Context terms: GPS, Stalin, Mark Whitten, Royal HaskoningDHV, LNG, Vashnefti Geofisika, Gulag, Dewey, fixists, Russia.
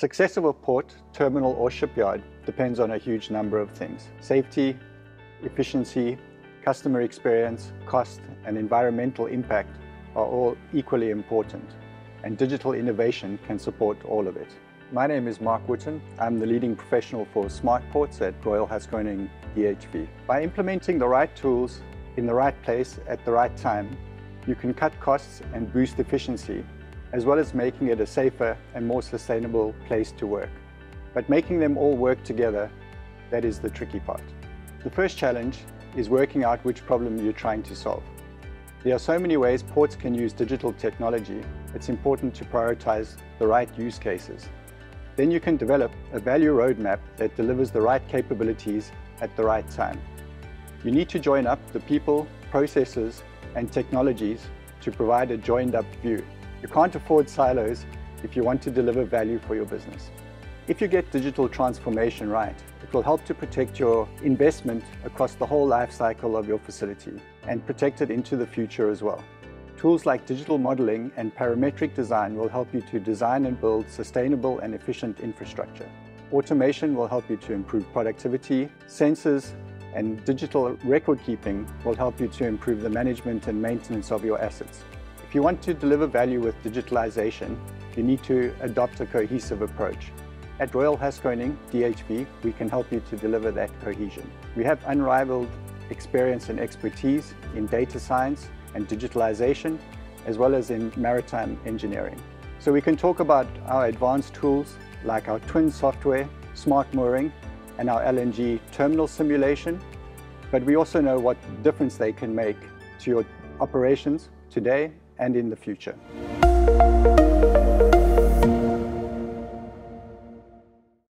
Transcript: Success of a port, terminal or shipyard depends on a huge number of things: safety, efficiency, customer experience, cost and environmental impact are all equally important, and digital innovation can support all of it. My name is Mark Whitten. I'm the leading professional for smart ports at Royal Haskoning DHV. By implementing the right tools in the right place at the right time, you can cut costs and boost efficiency, as well as making it a safer and more sustainable place to work. But making them all work together, that is the tricky part. The first challenge is working out which problem you're trying to solve. There are so many ways ports can use digital technology, it's important to prioritize the right use cases. Then you can develop a value roadmap that delivers the right capabilities at the right time. You need to join up the people, processes, and technologies to provide a joined-up view. You can't afford silos if you want to deliver value for your business. If you get digital transformation right, it will help to protect your investment across the whole life cycle of your facility and protect it into the future as well. Tools like digital modeling and parametric design will help you to design and build sustainable and efficient infrastructure. Automation will help you to improve productivity. Sensors and digital record keeping will help you to improve the management and maintenance of your assets. If you want to deliver value with digitalization, you need to adopt a cohesive approach. At Royal Haskoning DHV, we can help you to deliver that cohesion. We have unrivaled experience and expertise in data science and digitalization, as well as in maritime engineering. So we can talk about our advanced tools like our Twin software, Smart Mooring, and our LNG terminal simulation, but we also know what difference they can make to your operations today and in the future.